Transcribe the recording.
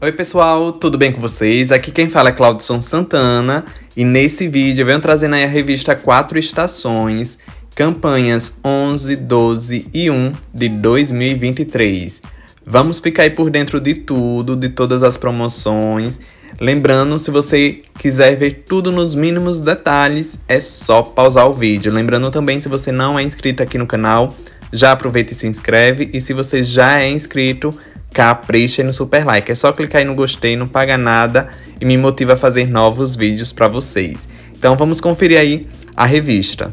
Oi pessoal, tudo bem com vocês? Aqui quem fala é Claudson Santana e nesse vídeo eu venho trazendo aí a revista Quatro Estações, campanhas 11, 12 e 1 de 2023. Vamos ficar aí por dentro de tudo, de todas as promoções. Lembrando, se você quiser ver tudo nos mínimos detalhes, é só pausar o vídeo. Lembrando também, se você não é inscrito aqui no canal, já aproveita e se inscreve. E se você já é inscrito, capricha no super like, é só clicar aí no gostei, não paga nada e me motiva a fazer novos vídeos para vocês. Então vamos conferir aí a revista.